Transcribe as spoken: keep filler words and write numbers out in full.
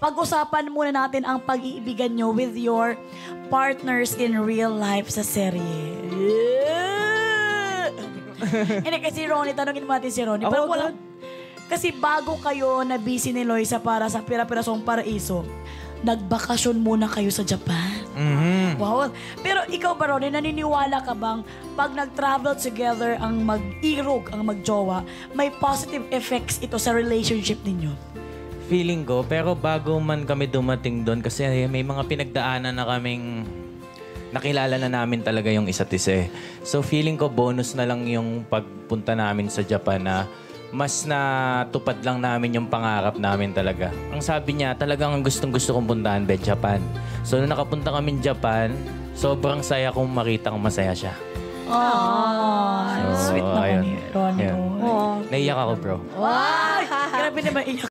Pag-usapan muna natin ang pag-iibigan nyo with your partners in real life sa serye. Hindi kasi Ronnie, tanongin mo natin si Ronnie. Oh, parang walang, kasi bago kayo na busy ni Loisa para sa Pira-Pirasong Paraiso, nagbakasyon muna kayo sa Japan. Mm-hmm. Wow. Pero ikaw ba, Ronnie, naniniwala ka bang pag nag-travel together ang mag-irog, ang mag-jowa, may positive effects ito sa relationship ninyo? Feeling ko, pero bago man kami dumating doon, kasi may mga pinagdaanan na kaming nakilala na namin talaga yung isa't isa. So feeling ko, bonus na lang yung pagpunta namin sa Japan na mas natupad lang namin yung pangarap namin talaga. Ang sabi niya, talagang gustong-gusto kong puntahan ba Japan. So nung nakapunta kami Japan, sobrang saya kong makita kung masaya siya. Aww, so, sweet naman yun. Naiyak ako, bro. Wow! Grabe naman, iyak